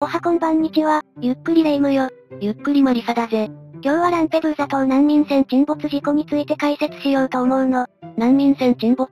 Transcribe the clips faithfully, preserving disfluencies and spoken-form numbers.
おはこんばんにちは、ゆっくりレ夢ムよ。ゆっくりマリサだぜ。今日はランペドゥーザ島難民船沈没事故について解説しようと思うの。難民船沈没？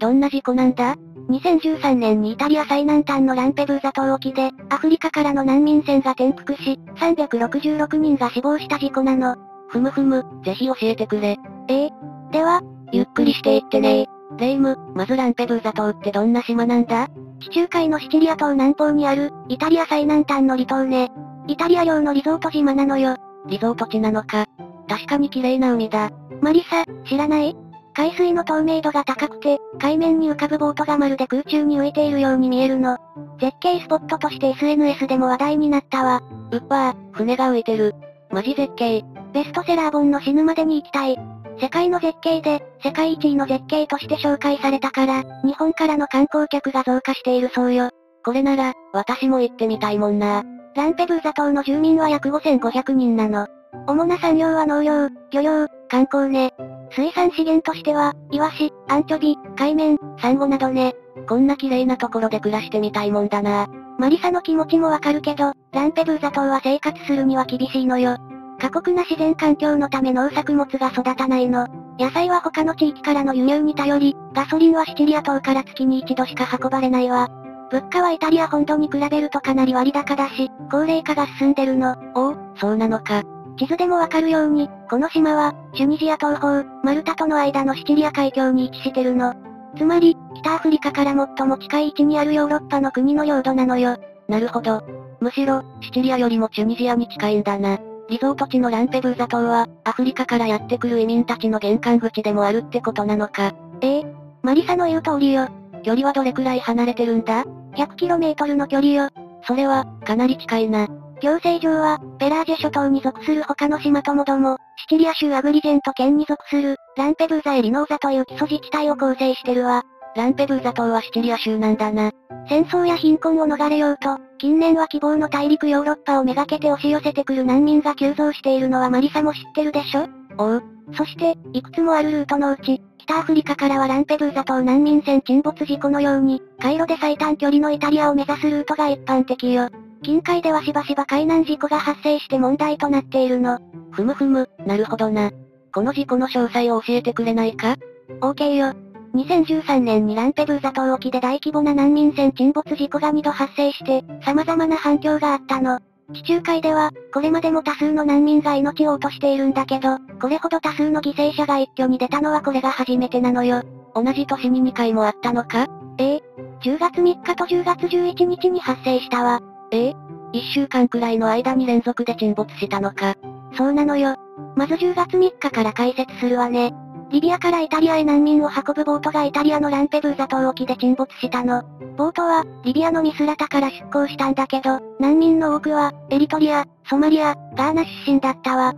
どんな事故なんだ？にせんじゅうさんねんにイタリア最南端のランペドゥーザ島沖で、アフリカからの難民船が転覆し、さんびゃくろくじゅうろくにんが死亡した事故なの。ふむふむ、ぜひ教えてくれ。ええ。では、ゆっくりしていってねー。レイム、まずランペドゥーザ島ってどんな島なんだ？地中海のシチリア島南方にある、イタリア最南端の離島ね。イタリア領のリゾート島なのよ。リゾート地なのか。確かに綺麗な海だ。マリサ、知らない？海水の透明度が高くて、海面に浮かぶボートがまるで空中に浮いているように見えるの。絶景スポットとして エスエヌエス でも話題になったわ。うっわー、船が浮いてる。マジ絶景。ベストセラー本の死ぬまでに行きたい。世界の絶景で、世界一位の絶景として紹介されたから、日本からの観光客が増加しているそうよ。これなら、私も行ってみたいもんな。ランペドゥーザ島の住民は約ごせんごひゃくにんなの。主な産業は農業、漁業、観光ね。水産資源としては、イワシ、アンチョビ、海綿、サンゴなどね。こんな綺麗なところで暮らしてみたいもんだな。マリサの気持ちもわかるけど、ランペドゥーザ島は生活するには厳しいのよ。過酷な自然環境のため農作物が育たないの。野菜は他の地域からの輸入に頼り、ガソリンはシチリア島から月に一度しか運ばれないわ。物価はイタリア本土に比べるとかなり割高だし、高齢化が進んでるの。おお、そうなのか。地図でもわかるように、この島は、チュニジア東方、マルタとの間のシチリア海峡に位置してるの。つまり、北アフリカから最も近い位置にあるヨーロッパの国の領土なのよ。なるほど。むしろ、シチリアよりもチュニジアに近いんだな。リゾート地のランペドゥーザ島は、アフリカからやってくる移民たちの玄関口でもあるってことなのか。ええ。マリサの言う通りよ。距離はどれくらい離れてるんだ？ ひゃくキロメートル の距離よ。それは、かなり近いな。行政上は、ベラージェ諸島に属する他の島ともども、シチリア州アグリジェント県に属する、ランペドゥーザエリノーザという基礎自治体を構成してるわ。ランペドゥーザ島はシチリア州なんだな。戦争や貧困を逃れようと、近年は希望の大陸ヨーロッパをめがけて押し寄せてくる難民が急増しているのはマリサも知ってるでしょ？おう。そして、いくつもあるルートのうち、北アフリカからはランペドゥーザ島難民船沈没事故のように、海路で最短距離のイタリアを目指すルートが一般的よ。近海ではしばしば海難事故が発生して問題となっているの。ふむふむ、なるほどな。この事故の詳細を教えてくれないか？ OK よ。にせんじゅうさんねんにランペドゥーザ島沖で大規模な難民船沈没事故がにど発生して、様々な反響があったの。地中海では、これまでも多数の難民が命を落としているんだけど、これほど多数の犠牲者が一挙に出たのはこれが初めてなのよ。同じ年ににかいもあったのか？ええ。じゅうがつみっかとじゅうがつじゅういちにちに発生したわ。ええ。いっしゅうかんくらいの間に連続で沈没したのか。そうなのよ。まずじゅうがつみっかから解説するわね。リビアからイタリアへ難民を運ぶボートがイタリアのランペドゥーザ島沖で沈没したの。ボートは、リビアのミスラタから出港したんだけど、難民の多くは、エリトリア、ソマリア、ガーナ出身だったわ。ん？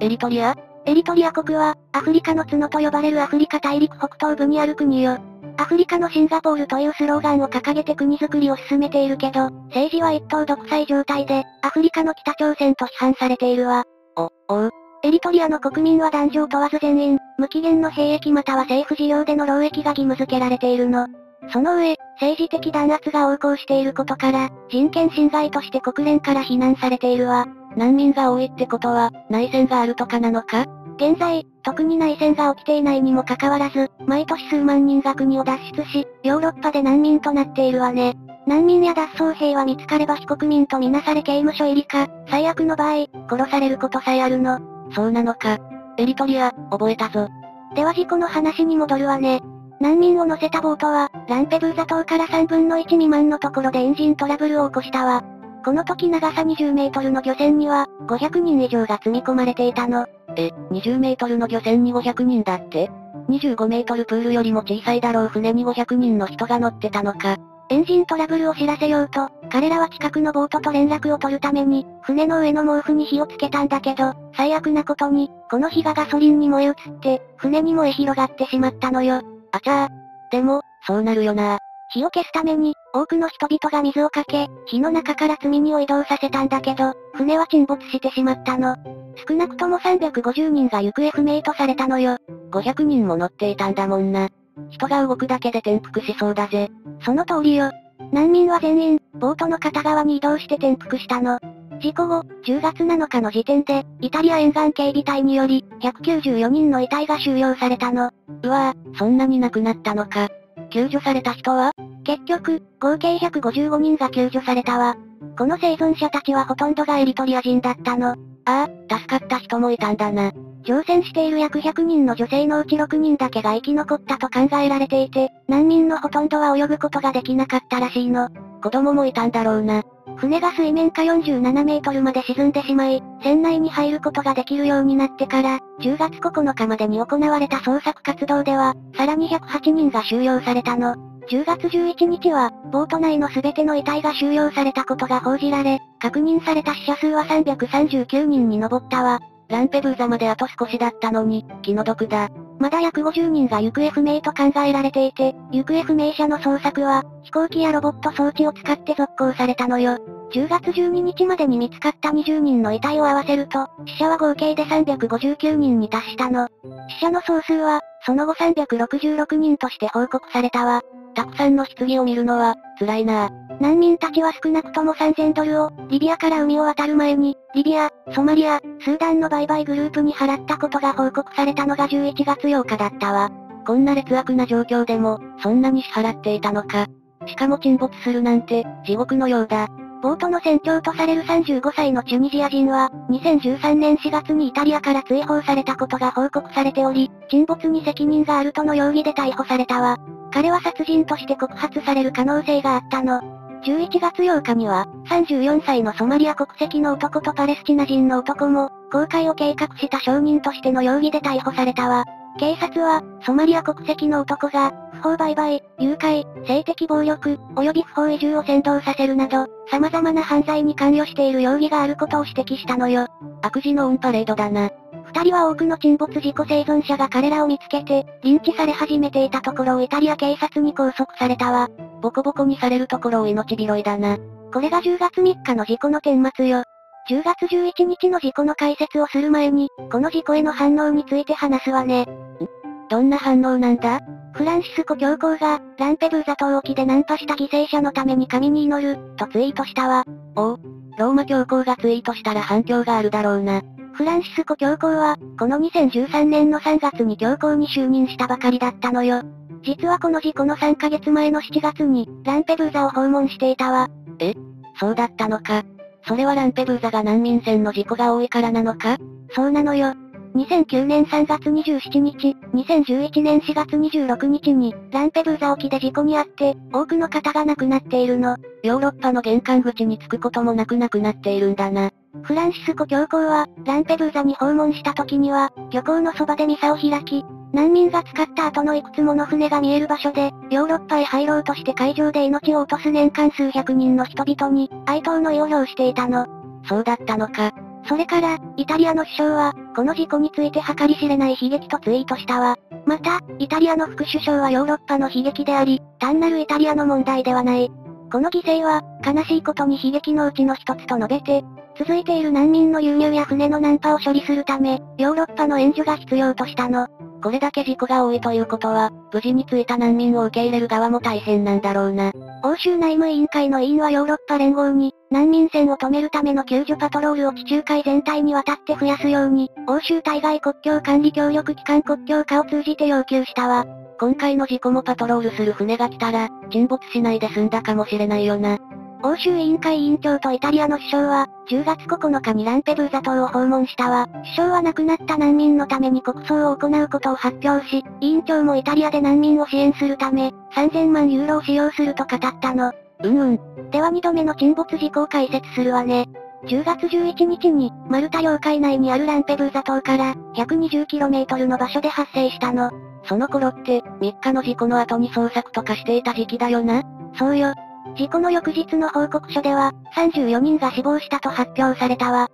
エリトリア？エリトリア国は、アフリカの角と呼ばれるアフリカ大陸北東部にある国よ。アフリカのシンガポールというスローガンを掲げて国づくりを進めているけど、政治は一党独裁状態で、アフリカの北朝鮮と批判されているわ。お、おう。エリトリアの国民は男女を問わず全員、無期限の兵役または政府事業での労役が義務付けられているの。その上、政治的弾圧が横行していることから、人権侵害として国連から非難されているわ。難民が多いってことは、内戦があるとかなのか？現在、特に内戦が起きていないにもかかわらず、毎年数万人が国を脱出し、ヨーロッパで難民となっているわね。難民や脱走兵は見つかれば非国民とみなされ刑務所入りか、最悪の場合、殺されることさえあるの。そうなのか。エリトリア、覚えたぞ。では事故の話に戻るわね。難民を乗せたボートは、ランペドゥーザ島からさんぶんのいち未満のところでエンジントラブルを起こしたわ。この時長さにじゅうメートルの漁船には、ごひゃくにん以上が積み込まれていたの。え、にじゅうメートルの漁船にごひゃくにんだって？ にじゅうごメートル プールよりも小さいだろう船にごひゃくにんの人が乗ってたのか。エンジントラブルを知らせようと、彼らは近くのボートと連絡を取るために、船の上の毛布に火をつけたんだけど、最悪なことに、この火がガソリンに燃え移って、船に燃え広がってしまったのよ。あちゃー。でも、そうなるよな。火を消すために、多くの人々が水をかけ、火の中から積み荷を移動させたんだけど、船は沈没してしまったの。少なくともさんびゃくごじゅうにんが行方不明とされたのよ。ごひゃくにんも乗っていたんだもんな。人が動くだけで転覆しそうだぜ。その通りよ。難民は全員、ボートの片側に移動して転覆したの。事故後、じゅうがつなのかの時点で、イタリア沿岸警備隊により、ひゃくきゅうじゅうよにんの遺体が収容されたの。うわぁ、そんなに亡くなったのか。救助された人は？結局、合計ひゃくごじゅうごにんが救助されたわ。この生存者たちはほとんどがエリトリア人だったの。ああ、助かった人もいたんだな。乗船している約ひゃくにんの女性のうちろくにんだけが生き残ったと考えられていて、難民のほとんどは泳ぐことができなかったらしいの。子供もいたんだろうな。船が水面下よんじゅうななメートルまで沈んでしまい、船内に入ることができるようになってから、じゅうがつここのかまでに行われた捜索活動では、さらにひゃくはちにんが収容されたの。じゅうがつじゅういちにちは、ボート内のすべての遺体が収容されたことが報じられ、確認された死者数はさんびゃくさんじゅうきゅうにんに上ったわ。ランペドゥーザまであと少しだったのに、気の毒だ。まだ約ごじゅうにんが行方不明と考えられていて、行方不明者の捜索は、飛行機やロボット装置を使って続行されたのよ。じゅうがつじゅうににちまでに見つかったにじゅうにんの遺体を合わせると、死者は合計でさんびゃくごじゅうきゅうにんに達したの。死者の総数は、その後さんびゃくろくじゅうろくにんとして報告されたわ。たくさんの棺を見るのは、辛いなぁ。難民たちは少なくともさんぜんドルを、リビアから海を渡る前に、リビア、ソマリア、スーダンの売買グループに払ったことが報告されたのがじゅういちがつようかだったわ。こんな劣悪な状況でも、そんなに支払っていたのか。しかも沈没するなんて、地獄のようだ。ボートの船長とされるさんじゅうごさいのチュニジア人は、にせんじゅうさんねんしがつにイタリアから追放されたことが報告されており、沈没に責任があるとの容疑で逮捕されたわ。彼は殺人として告発される可能性があったの。じゅういちがつようかには、さんじゅうよんさいのソマリア国籍の男とパレスチナ人の男も、航海を計画した証人としての容疑で逮捕されたわ。警察は、ソマリア国籍の男が、不法売買、誘拐、性的暴力、及び不法移住を扇動させるなど、様々な犯罪に関与している容疑があることを指摘したのよ。悪事のオンパレードだな。二人は多くの沈没事故生存者が彼らを見つけて、リンチされ始めていたところをイタリア警察に拘束されたわ。ボコボコにされるところを命拾いだな。これがじゅうがつみっかの事故の顛末よ。じゅうがつじゅういちにちの事故の解説をする前に、この事故への反応について話すわね。ん？どんな反応なんだ？フランシスコ教皇が、ランペドゥーザ島沖でナンパした犠牲者のために神に祈る、とツイートしたわ。おう、ローマ教皇がツイートしたら反響があるだろうな。フランシスコ教皇は、このにせんじゅうさんねんのさんがつに教皇に就任したばかりだったのよ。実はこの事故のさんかげつまえのしちがつに、ランペドゥーザを訪問していたわ。え？そうだったのか。それはランペドゥーザが難民船の事故が多いからなのか？そうなのよ。にせんきゅうねんさんがつにじゅうしちにち、にせんじゅういちねんしがつにじゅうろくにちに、ランペドゥーザ沖で事故にあって、多くの方が亡くなっているの。ヨーロッパの玄関口に着くこともなく亡くなっているんだな。フランシスコ教皇は、ランペドゥーザに訪問した時には、漁港のそばでミサを開き、難民が使った後のいくつもの船が見える場所で、ヨーロッパへ入ろうとして海上で命を落とす年間数百人の人々に、哀悼の意を表していたの。そうだったのか。それから、イタリアの首相は、この事故について計り知れない悲劇とツイートしたわ。また、イタリアの副首相はヨーロッパの悲劇であり、単なるイタリアの問題ではない。この犠牲は、悲しいことに悲劇のうちの一つと述べて、続いている難民の流入や船の難破を処理するため、ヨーロッパの援助が必要としたの。これだけ事故が多いということは、無事に着いた難民を受け入れる側も大変なんだろうな。欧州内務委員会の委員はヨーロッパ連合に、難民船を止めるための救助パトロールを地中海全体にわたって増やすように、欧州対外国境管理協力機関国境課を通じて要求したわ。今回の事故もパトロールする船が来たら、沈没しないで済んだかもしれないよな。欧州委員会委員長とイタリアの首相は、じゅうがつここのかにランペドゥーザ島を訪問したわ。首相は亡くなった難民のために国葬を行うことを発表し、委員長もイタリアで難民を支援するため、さんぜんまんユーロを使用すると語ったの。うんうん。ではにどめの沈没事故を解説するわね。じゅうがつじゅういちにちに、マルタ領海内にあるランペドゥーザ島から ひゃくにじゅうキロメートル の場所で発生したの。その頃って、みっかの事故の後に捜索とかしていた時期だよな。そうよ。事故の翌日の報告書では、さんじゅうよにんが死亡したと発表されたわ。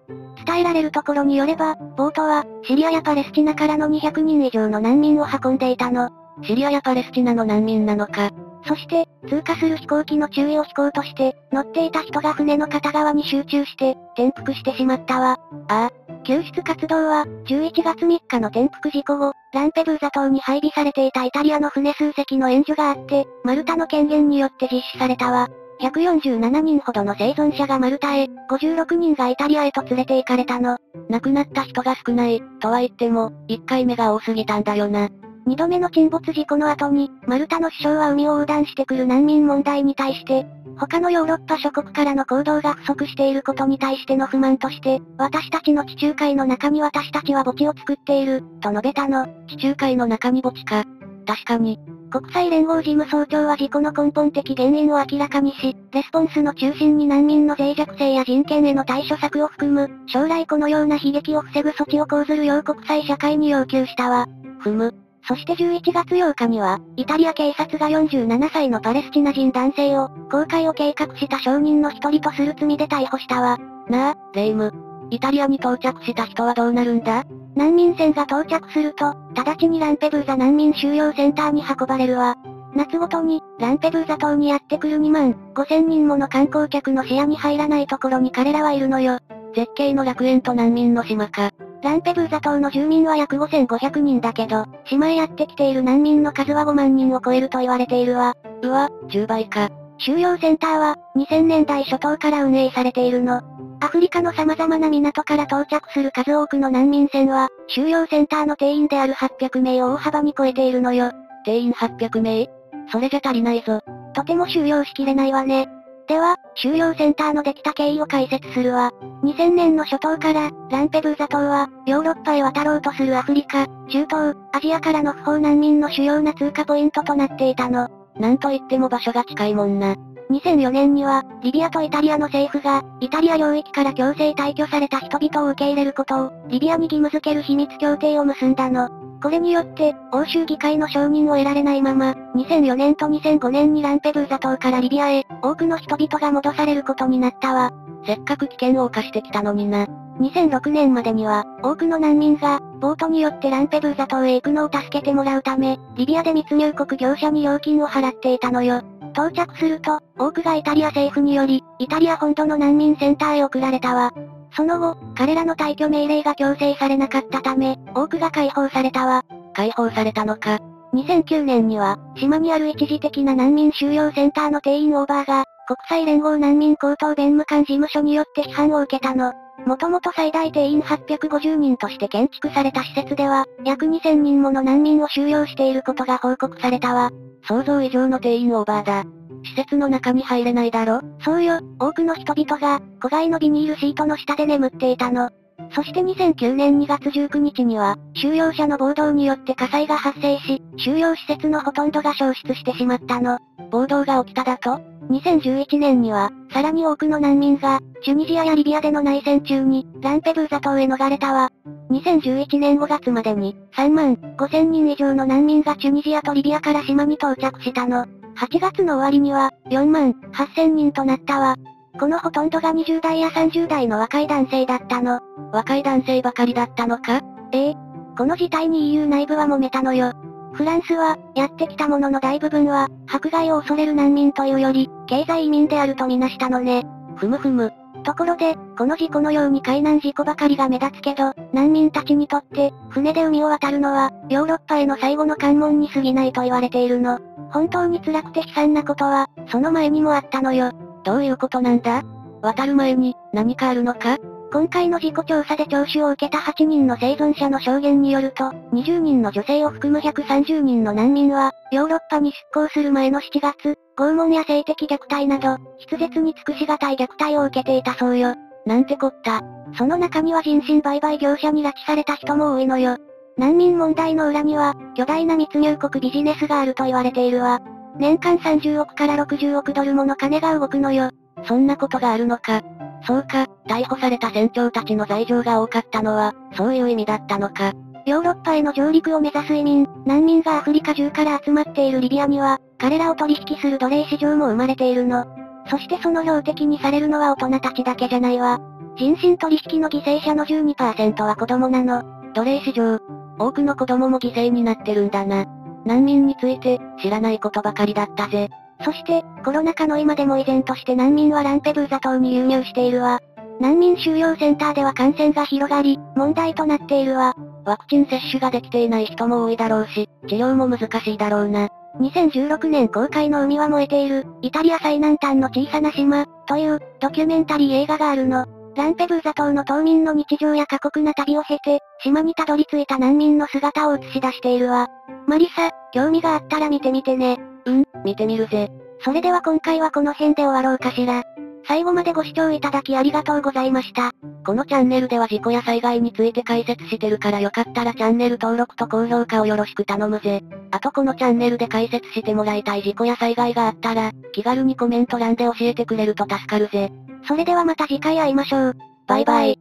伝えられるところによれば、ボートは、シリアやパレスチナからのにひゃくにんいじょうの難民を運んでいたの。シリアやパレスチナの難民なのか。そして、通過する飛行機の注意を飛行として、乗っていた人が船の片側に集中して、転覆してしまったわ。ああ。救出活動は、じゅういちがつみっかの転覆事故後、ランペドゥーザ島に配備されていたイタリアの船数隻の援助があって、マルタの権限によって実施されたわ。ひゃくよんじゅうななにんほどの生存者がマルタへ、ごじゅうろくにんがイタリアへと連れて行かれたの。亡くなった人が少ない、とは言っても、いっかいめが多すぎたんだよな。にどめの沈没事故の後に、マルタの首相は海を横断してくる難民問題に対して、他のヨーロッパ諸国からの行動が不足していることに対しての不満として、私たちの地中海の中に私たちは墓地を作っている、と述べたの。地中海の中に墓地か。確かに。国際連合事務総長は事故の根本的原因を明らかにし、レスポンスの中心に難民の脆弱性や人権への対処策を含む、将来このような悲劇を防ぐ措置を講ずるよう国際社会に要求したわ。ふむ。そしてじゅういちがつようかには、イタリア警察がよんじゅうななさいのパレスチナ人男性を、公開を計画した証人の一人とする罪で逮捕したわ。なあ、レイム。イタリアに到着した人はどうなるんだ？難民船が到着すると、直ちにランペブーザ難民収容センターに運ばれるわ。夏ごとに、ランペブーザ島にやってくるにまんごせんにんもの観光客の視野に入らないところに彼らはいるのよ。絶景の楽園と難民の島か。ランペブーザ島の住民は約ごせんごひゃくにんだけど、島へやってきている難民の数はごまんにんを超えると言われているわ。うわ、じゅうばいか。収容センターは、にせんねんだい初頭から運営されているの。アフリカの様々な港から到着する数多くの難民船は、収容センターの定員であるはっぴゃくめいを大幅に超えているのよ。定員はっぴゃくめい？それじゃ足りないぞ。とても収容しきれないわね。では、収容センターのできた経緯を解説するわ。にせんねんの初頭から、ランペブーザ島は、ヨーロッパへ渡ろうとするアフリカ、中東、アジアからの不法難民の主要な通過ポイントとなっていたの。なんといっても場所が近いもんな。にせんよねんには、リビアとイタリアの政府が、イタリア領域から強制退去された人々を受け入れることを、リビアに義務付ける秘密協定を結んだの。これによって、欧州議会の承認を得られないまま、にせんよねんとにせんごねんにランペブーザ島からリビアへ、多くの人々が戻されることになったわ。せっかく危険を冒してきたのにな。にせんろくねんまでには、多くの難民が、ボートによってランペブーザ島へ行くのを助けてもらうため、リビアで密入国業者に料金を払っていたのよ。到着すると、多くがイタリア政府により、イタリア本土の難民センターへ送られたわ。その後、彼らの退去命令が強制されなかったため、多くが解放されたわ。解放されたのか。にせんきゅうねんには、島にある一時的な難民収容センターの定員オーバーが、国際連合難民高等弁務官事務所によって批判を受けたの。もともと最大定員はっぴゃくごじゅうにんとして建築された施設では、約にせんにんもの難民を収容していることが報告されたわ。想像以上の定員オーバーだ。施設の中に入れないだろ？そうよ、多くの人々が、戸外のビニールシートの下で眠っていたの。そしてにせんきゅうねんにがつじゅうくにちには、収容者の暴動によって火災が発生し、収容施設のほとんどが消失してしまったの。暴動が起きただと？にせんじゅういちねんには、さらに多くの難民が、チュニジアやリビアでの内戦中に、ランペブーザ島へ逃れたわ。にせんじゅういちねんごがつまでに、さんまんごせんにん以上の難民がチュニジアとリビアから島に到着したの。はちがつの終わりには、よんまんはっせんにんとなったわ。このほとんどがにじゅうだいやさんじゅうだいの若い男性だったの。若い男性ばかりだったのか？ええ。この事態に イーユー 内部は揉めたのよ。フランスは、やってきたものの大部分は、迫害を恐れる難民というより、経済移民であるとみなしたのね。ふむふむ。ところで、この事故のように海難事故ばかりが目立つけど、難民たちにとって、船で海を渡るのは、ヨーロッパへの最後の関門に過ぎないと言われているの。本当に辛くて悲惨なことは、その前にもあったのよ。どういうことなんだ？渡る前に、何かあるのか？今回の事故調査で聴取を受けたはちにんの生存者の証言によると、にじゅうにんの女性を含むひゃくさんじゅうにんの難民は、ヨーロッパに出航する前のしちがつ、拷問や性的虐待など、筆舌に尽くしがたい虐待を受けていたそうよ。なんてこった。その中には人身売買業者に拉致された人も多いのよ。難民問題の裏には、巨大な密入国ビジネスがあると言われているわ。年間さんじゅうおくからろくじゅうおくドルもの金が動くのよ。そんなことがあるのか。そうか、逮捕された船長たちの罪状が多かったのは、そういう意味だったのか。ヨーロッパへの上陸を目指す移民、難民がアフリカ中から集まっているリビアには、彼らを取引する奴隷市場も生まれているの。そしてその標的にされるのは大人たちだけじゃないわ。人身取引の犠牲者の じゅうにパーセント は子供なの。奴隷市場。多くの子供も犠牲になってるんだな。難民について、知らないことばかりだったぜ。そして、コロナ禍の今でも依然として難民はランペブーザ島に流入しているわ。難民収容センターでは感染が広がり、問題となっているわ。ワクチン接種ができていない人も多いだろうし、治療も難しいだろうな。にせんじゅうろくねん公開の海は燃えている、イタリア最南端の小さな島、という、ドキュメンタリー映画があるの。ランペドゥーザ島の島民の日常や過酷な旅を経て、島にたどり着いた難民の姿を映し出しているわ。マリサ、興味があったら見てみてね。うん、見てみるぜ。それでは今回はこの辺で終わろうかしら。最後までご視聴いただきありがとうございました。このチャンネルでは事故や災害について解説してるからよかったらチャンネル登録と高評価をよろしく頼むぜ。あとこのチャンネルで解説してもらいたい事故や災害があったら、気軽にコメント欄で教えてくれると助かるぜ。それではまた次回会いましょう。バイバイ。